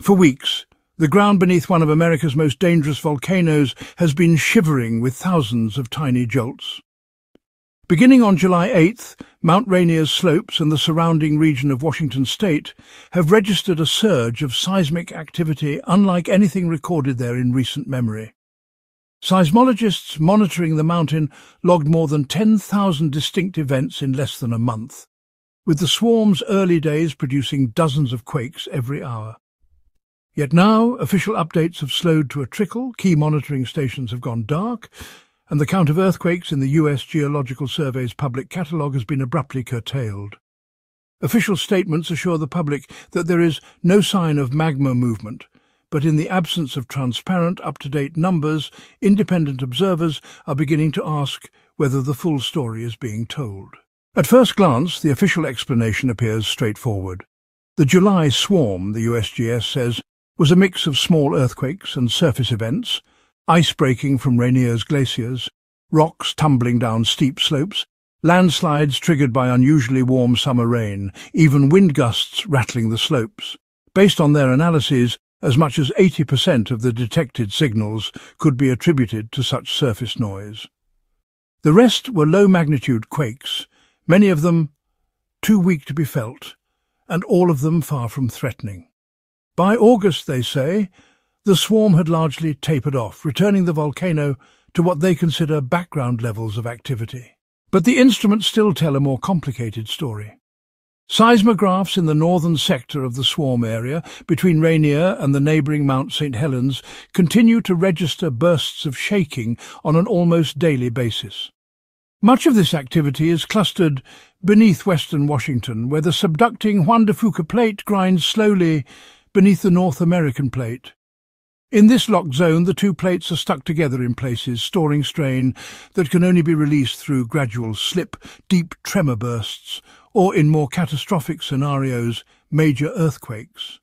For weeks, the ground beneath one of America's most dangerous volcanoes has been shivering with thousands of tiny jolts. Beginning on July 8th, Mount Rainier's slopes and the surrounding region of Washington State have registered a surge of seismic activity unlike anything recorded there in recent memory. Seismologists monitoring the mountain logged more than 10,000 distinct events in less than a month, with the swarm's early days producing dozens of quakes every hour. Yet now, official updates have slowed to a trickle, key monitoring stations have gone dark, and the count of earthquakes in the US Geological Survey's public catalogue has been abruptly curtailed. Official statements assure the public that there is no sign of magma movement, but in the absence of transparent, up-to-date numbers, independent observers are beginning to ask whether the full story is being told. At first glance, the official explanation appears straightforward. The July swarm, the USGS says, was a mix of small earthquakes and surface events, ice breaking from Rainier's glaciers, rocks tumbling down steep slopes, landslides triggered by unusually warm summer rain, even wind gusts rattling the slopes. Based on their analyses, as much as 80% of the detected signals could be attributed to such surface noise. The rest were low-magnitude quakes, many of them too weak to be felt, and all of them far from threatening. By August, they say, the swarm had largely tapered off, returning the volcano to what they consider background levels of activity. But the instruments still tell a more complicated story. Seismographs in the northern sector of the swarm area, between Rainier and the neighbouring Mount St. Helens, continue to register bursts of shaking on an almost daily basis. Much of this activity is clustered beneath western Washington, where the subducting Juan de Fuca plate grinds slowly beneath the North American plate. In this locked zone, the two plates are stuck together in places, storing strain that can only be released through gradual slip, deep tremor bursts, or, in more catastrophic scenarios, major earthquakes.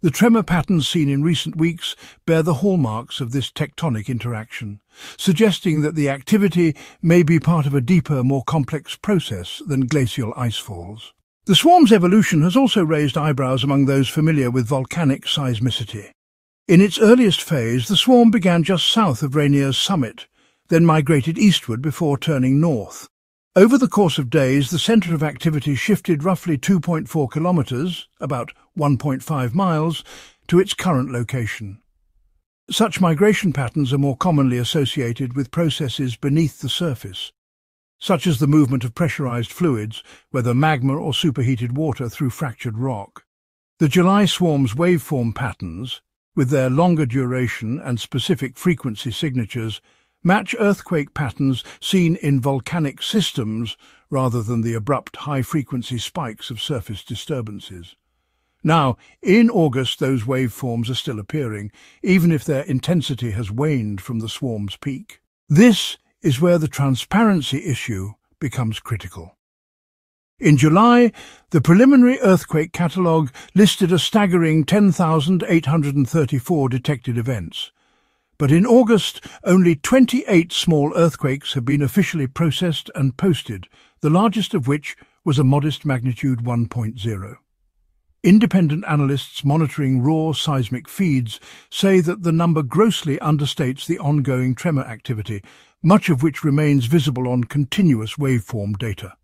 The tremor patterns seen in recent weeks bear the hallmarks of this tectonic interaction, suggesting that the activity may be part of a deeper, more complex process than glacial icefalls. The swarm's evolution has also raised eyebrows among those familiar with volcanic seismicity. In its earliest phase, the swarm began just south of Rainier's summit, then migrated eastward before turning north. Over the course of days, the centre of activity shifted roughly 2.4 kilometres, about 1.5 miles, to its current location. Such migration patterns are more commonly associated with processes beneath the surface, such as the movement of pressurised fluids, whether magma or superheated water, through fractured rock. The July swarm's waveform patterns, with their longer duration and specific frequency signatures, match earthquake patterns seen in volcanic systems rather than the abrupt high-frequency spikes of surface disturbances. Now, in August, those waveforms are still appearing, even if their intensity has waned from the swarm's peak. This is where the transparency issue becomes critical. In July, the preliminary earthquake catalogue listed a staggering 10,834 detected events. But in August, only 28 small earthquakes have been officially processed and posted, the largest of which was a modest magnitude 1.0. Independent analysts monitoring raw seismic feeds say that the number grossly understates the ongoing tremor activity, much of which remains visible on continuous waveform data.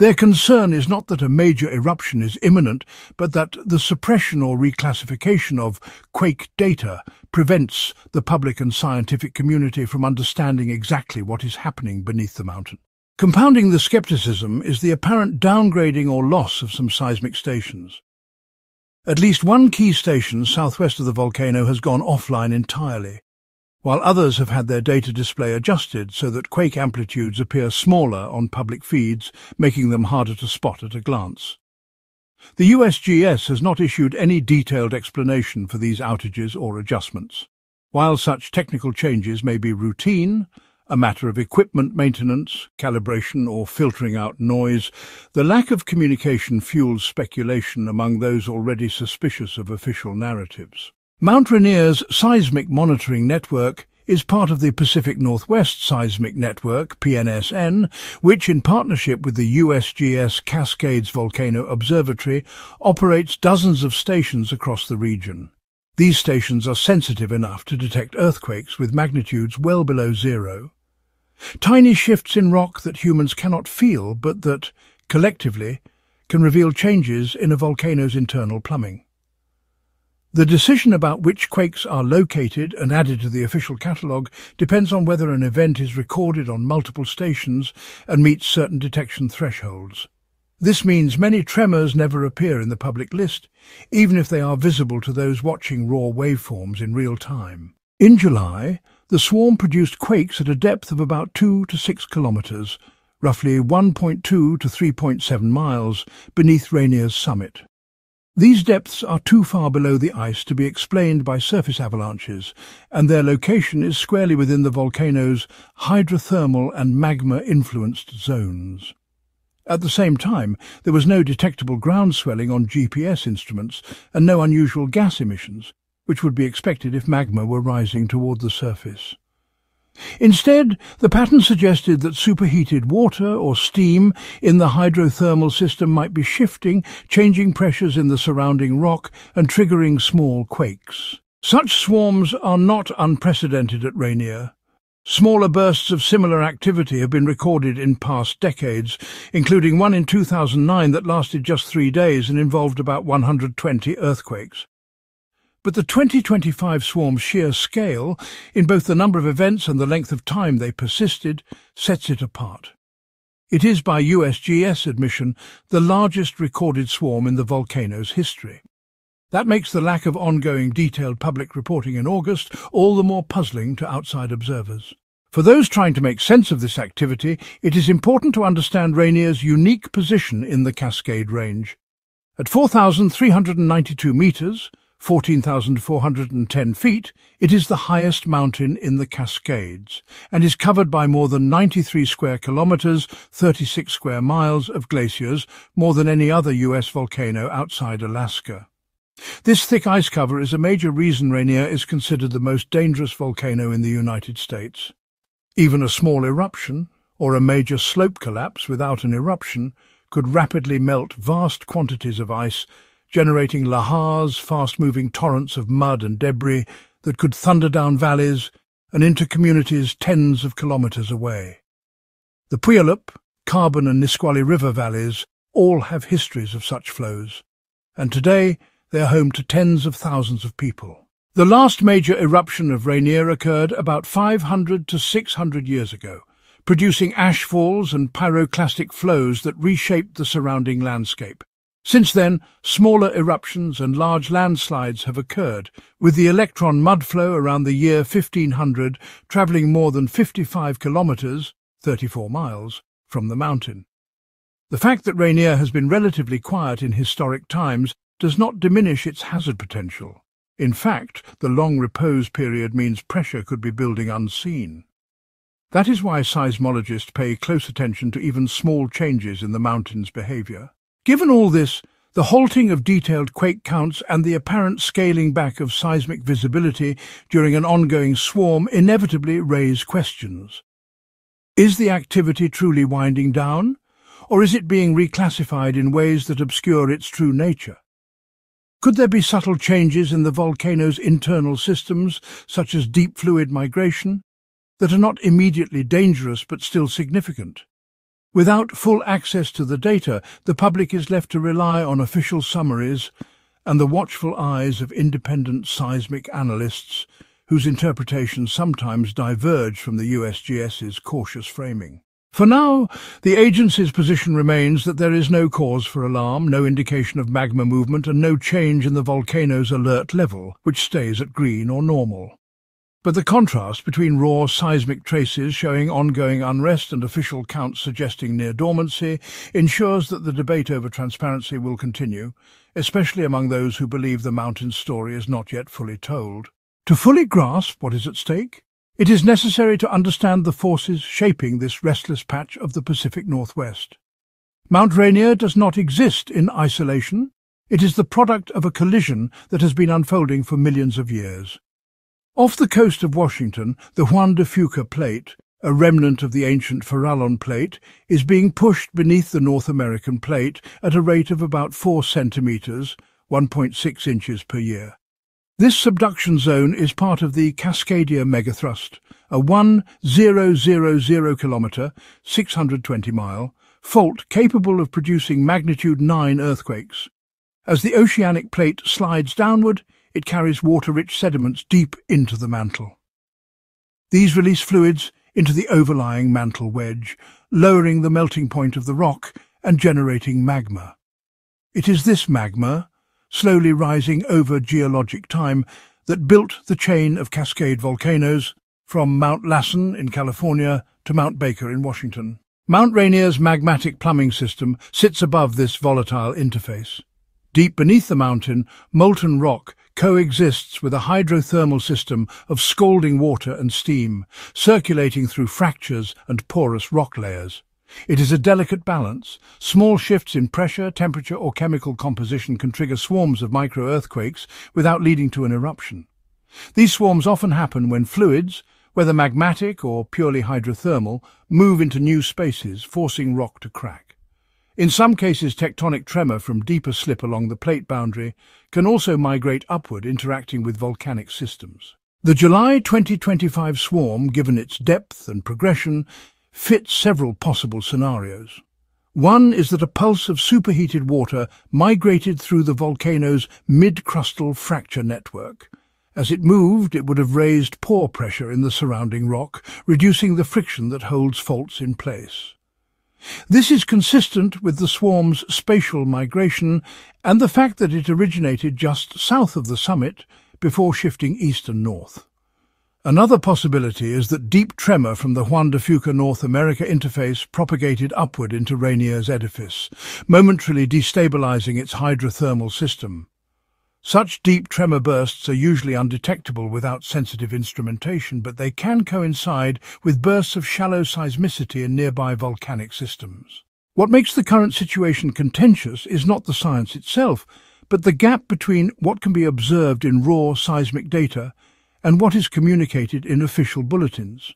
Their concern is not that a major eruption is imminent, but that the suppression or reclassification of quake data prevents the public and scientific community from understanding exactly what is happening beneath the mountain. Compounding the skepticism is the apparent downgrading or loss of some seismic stations. At least one key station southwest of the volcano has gone offline entirely, while others have had their data display adjusted so that quake amplitudes appear smaller on public feeds, making them harder to spot at a glance. The USGS has not issued any detailed explanation for these outages or adjustments. While such technical changes may be routine, a matter of equipment maintenance, calibration or filtering out noise, the lack of communication fuels speculation among those already suspicious of official narratives. Mount Rainier's seismic monitoring network is part of the Pacific Northwest Seismic Network, PNSN, which, in partnership with the USGS Cascades Volcano Observatory, operates dozens of stations across the region. These stations are sensitive enough to detect earthquakes with magnitudes well below zero. Tiny shifts in rock that humans cannot feel but that, collectively, can reveal changes in a volcano's internal plumbing. The decision about which quakes are located and added to the official catalogue depends on whether an event is recorded on multiple stations and meets certain detection thresholds. This means many tremors never appear in the public list, even if they are visible to those watching raw waveforms in real time. In July, the swarm produced quakes at a depth of about 2 to 6 kilometres, roughly 1.2 to 3.7 miles, beneath Rainier's summit. These depths are too far below the ice to be explained by surface avalanches, and their location is squarely within the volcano's hydrothermal and magma-influenced zones. At the same time, there was no detectable ground swelling on GPS instruments and no unusual gas emissions, which would be expected if magma were rising toward the surface. Instead, the pattern suggested that superheated water or steam in the hydrothermal system might be shifting, changing pressures in the surrounding rock and triggering small quakes. Such swarms are not unprecedented at Rainier. Smaller bursts of similar activity have been recorded in past decades, including one in 2009 that lasted just 3 days and involved about 120 earthquakes. But the 2025 swarm's sheer scale, in both the number of events and the length of time they persisted, sets it apart. It is, by USGS admission, the largest recorded swarm in the volcano's history. That makes the lack of ongoing detailed public reporting in August all the more puzzling to outside observers. For those trying to make sense of this activity, it is important to understand Rainier's unique position in the Cascade Range. At 4,392 metres, 14,410 feet, it is the highest mountain in the Cascades and is covered by more than 93 square kilometres, 36 square miles of glaciers, more than any other US volcano outside Alaska. This thick ice cover is a major reason Rainier is considered the most dangerous volcano in the United States. Even a small eruption, or a major slope collapse without an eruption, could rapidly melt vast quantities of ice, generating lahars, fast-moving torrents of mud and debris that could thunder down valleys and into communities tens of kilometres away. The Puyallup, Carbon and Nisqually river valleys all have histories of such flows, and today they are home to tens of thousands of people. The last major eruption of Rainier occurred about 500 to 600 years ago, producing ash falls and pyroclastic flows that reshaped the surrounding landscape. Since then, smaller eruptions and large landslides have occurred, with the electron mudflow around the year 1500 travelling more than 55 kilometres, 34 miles, from the mountain. The fact that Rainier has been relatively quiet in historic times does not diminish its hazard potential. In fact, the long repose period means pressure could be building unseen. That is why seismologists pay close attention to even small changes in the mountain's behaviour. Given all this, the halting of detailed quake counts and the apparent scaling back of seismic visibility during an ongoing swarm inevitably raise questions. Is the activity truly winding down, or is it being reclassified in ways that obscure its true nature? Could there be subtle changes in the volcano's internal systems, such as deep fluid migration, that are not immediately dangerous but still significant? Without full access to the data, the public is left to rely on official summaries and the watchful eyes of independent seismic analysts, whose interpretations sometimes diverge from the USGS's cautious framing. For now, the agency's position remains that there is no cause for alarm, no indication of magma movement, and no change in the volcano's alert level, which stays at green or normal. But the contrast between raw seismic traces showing ongoing unrest and official counts suggesting near dormancy ensures that the debate over transparency will continue, especially among those who believe the mountain's story is not yet fully told. To fully grasp what is at stake, it is necessary to understand the forces shaping this restless patch of the Pacific Northwest. Mount Rainier does not exist in isolation. It is the product of a collision that has been unfolding for millions of years. Off the coast of Washington, the Juan de Fuca Plate, a remnant of the ancient Farallon Plate, is being pushed beneath the North American plate at a rate of about 4 centimetres, 1.6 inches per year. This subduction zone is part of the Cascadia Megathrust, a 1,000 kilometre, 620-mile, fault capable of producing magnitude 9 earthquakes. As the oceanic plate slides downward, it carries water-rich sediments deep into the mantle. These release fluids into the overlying mantle wedge, lowering the melting point of the rock and generating magma. It is this magma, slowly rising over geologic time, that built the chain of Cascade volcanoes from Mount Lassen in California to Mount Baker in Washington. Mount Rainier's magmatic plumbing system sits above this volatile interface. Deep beneath the mountain, molten rock coexists with a hydrothermal system of scalding water and steam, circulating through fractures and porous rock layers. It is a delicate balance. Small shifts in pressure, temperature or chemical composition can trigger swarms of micro-earthquakes without leading to an eruption. These swarms often happen when fluids, whether magmatic or purely hydrothermal, move into new spaces, forcing rock to crack. In some cases, tectonic tremor from deeper slip along the plate boundary can also migrate upward, interacting with volcanic systems. The July 2025 swarm, given its depth and progression, fits several possible scenarios. One is that a pulse of superheated water migrated through the volcano's mid-crustal fracture network. As it moved, it would have raised pore pressure in the surrounding rock, reducing the friction that holds faults in place. This is consistent with the swarm's spatial migration and the fact that it originated just south of the summit before shifting east and north. Another possibility is that deep tremor from the Juan de Fuca North America interface propagated upward into Rainier's edifice, momentarily destabilizing its hydrothermal system. Such deep tremor bursts are usually undetectable without sensitive instrumentation, but they can coincide with bursts of shallow seismicity in nearby volcanic systems. What makes the current situation contentious is not the science itself, but the gap between what can be observed in raw seismic data and what is communicated in official bulletins.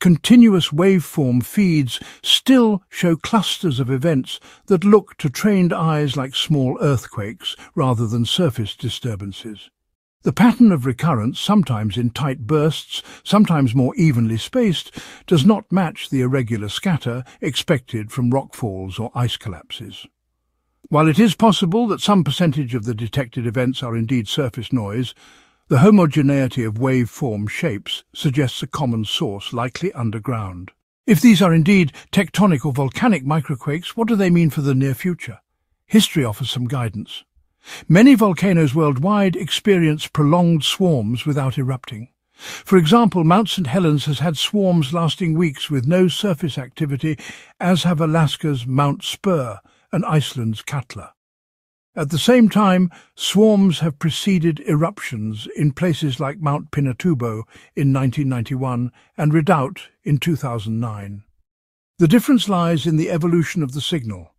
Continuous waveform feeds still show clusters of events that look to trained eyes like small earthquakes rather than surface disturbances. The pattern of recurrence, sometimes in tight bursts, sometimes more evenly spaced, does not match the irregular scatter expected from rockfalls or ice collapses. While it is possible that some percentage of the detected events are indeed surface noise, the homogeneity of waveform shapes suggests a common source, likely underground. If these are indeed tectonic or volcanic microquakes, what do they mean for the near future? History offers some guidance. Many volcanoes worldwide experience prolonged swarms without erupting. For example, Mount St. Helens has had swarms lasting weeks with no surface activity, as have Alaska's Mount Spur and Iceland's Katla. At the same time, swarms have preceded eruptions in places like Mount Pinatubo in 1991 and Redoubt in 2009. The difference lies in the evolution of the signal.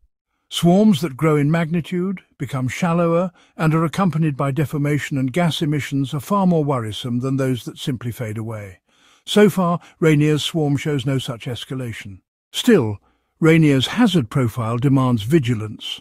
Swarms that grow in magnitude, become shallower, and are accompanied by deformation and gas emissions are far more worrisome than those that simply fade away. So far, Rainier's swarm shows no such escalation. Still, Rainier's hazard profile demands vigilance.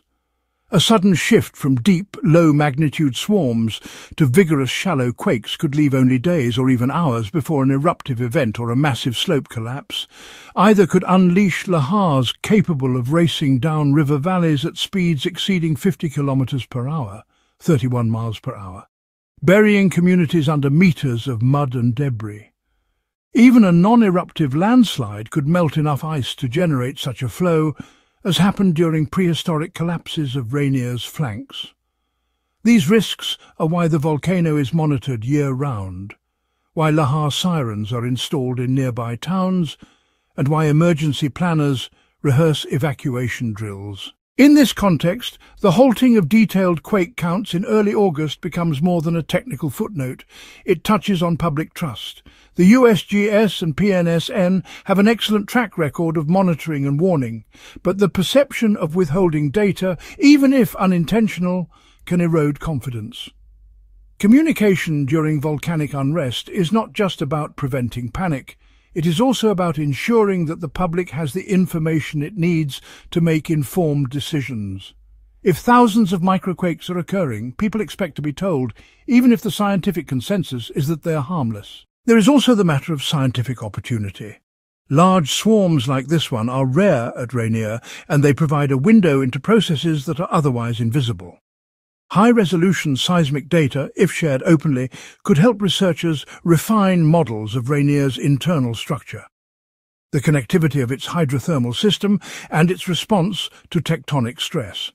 A sudden shift from deep, low-magnitude swarms to vigorous, shallow quakes could leave only days or even hours before an eruptive event or a massive slope collapse. Either could unleash lahars capable of racing down river valleys at speeds exceeding 50 kilometers per hour, 31 miles per hour, burying communities under meters of mud and debris. Even a non-eruptive landslide could melt enough ice to generate such a flow, as happened during prehistoric collapses of Rainier's flanks. These risks are why the volcano is monitored year-round, why lahar sirens are installed in nearby towns, and why emergency planners rehearse evacuation drills. In this context, the halting of detailed quake counts in early August becomes more than a technical footnote. It touches on public trust. The USGS and PNSN have an excellent track record of monitoring and warning, but the perception of withholding data, even if unintentional, can erode confidence. Communication during volcanic unrest is not just about preventing panic. It is also about ensuring that the public has the information it needs to make informed decisions. If thousands of microquakes are occurring, people expect to be told, even if the scientific consensus is that they are harmless. There is also the matter of scientific opportunity. Large swarms like this one are rare at Rainier, and they provide a window into processes that are otherwise invisible. High-resolution seismic data, if shared openly, could help researchers refine models of Rainier's internal structure, the connectivity of its hydrothermal system, and its response to tectonic stress.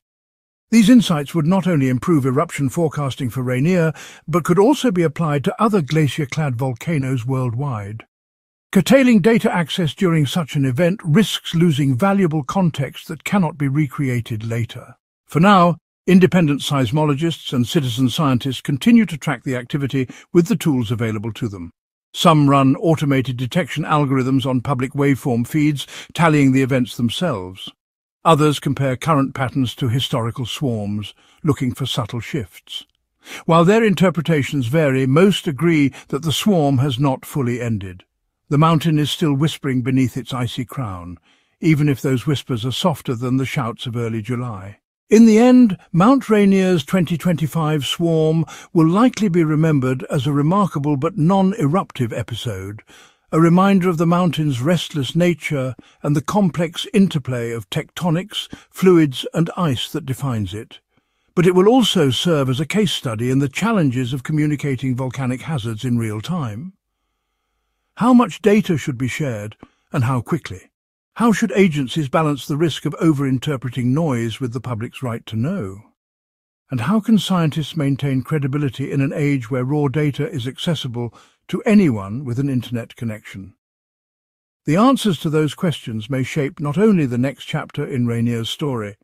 These insights would not only improve eruption forecasting for Rainier, but could also be applied to other glacier-clad volcanoes worldwide. Curtailing data access during such an event risks losing valuable context that cannot be recreated later. For now, independent seismologists and citizen scientists continue to track the activity with the tools available to them. Some run automated detection algorithms on public waveform feeds, tallying the events themselves. Others compare current patterns to historical swarms, looking for subtle shifts. While their interpretations vary, most agree that the swarm has not fully ended. The mountain is still whispering beneath its icy crown, even if those whispers are softer than the shouts of early July. In the end, Mount Rainier's 2025 swarm will likely be remembered as a remarkable but non-eruptive episode, a reminder of the mountain's restless nature and the complex interplay of tectonics, fluids and ice that defines it. But it will also serve as a case study in the challenges of communicating volcanic hazards in real time. How much data should be shared and how quickly? How should agencies balance the risk of overinterpreting noise with the public's right to know? And how can scientists maintain credibility in an age where raw data is accessible to anyone with an internet connection? The answers to those questions may shape not only the next chapter in Rainier's story,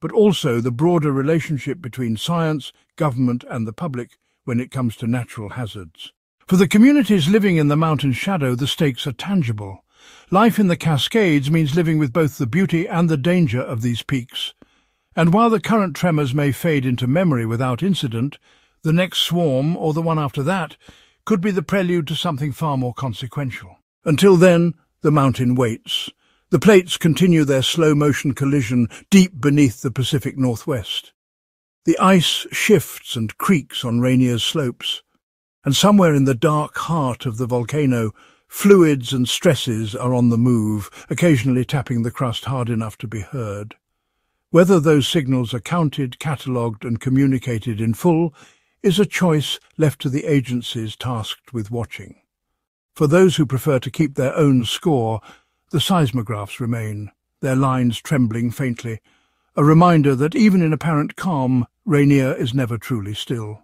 but also the broader relationship between science, government and the public when it comes to natural hazards. For the communities living in the mountain shadow, the stakes are tangible. Life in the Cascades means living with both the beauty and the danger of these peaks. And while the current tremors may fade into memory without incident, the next swarm, or the one after that, could be the prelude to something far more consequential. Until then, the mountain waits. The plates continue their slow-motion collision deep beneath the Pacific Northwest. The ice shifts and creaks on Rainier's slopes. And somewhere in the dark heart of the volcano, fluids and stresses are on the move, occasionally tapping the crust hard enough to be heard. Whether those signals are counted, catalogued and communicated in full is a choice left to the agencies tasked with watching. For those who prefer to keep their own score, the seismographs remain, their lines trembling faintly, a reminder that even in apparent calm, Rainier is never truly still.